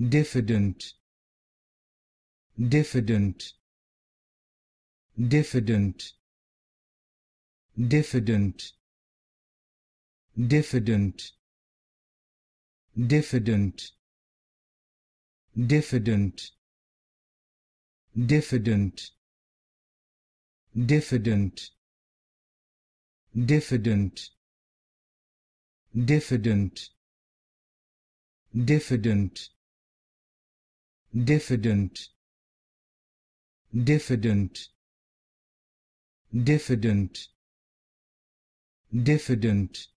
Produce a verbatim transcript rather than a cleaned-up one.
Diffident, diffident, diffident, diffident, diffident, diffident, diffident, diffident, diffident, diffident, diffident, diffident, diffident, diffident, diffident, diffident,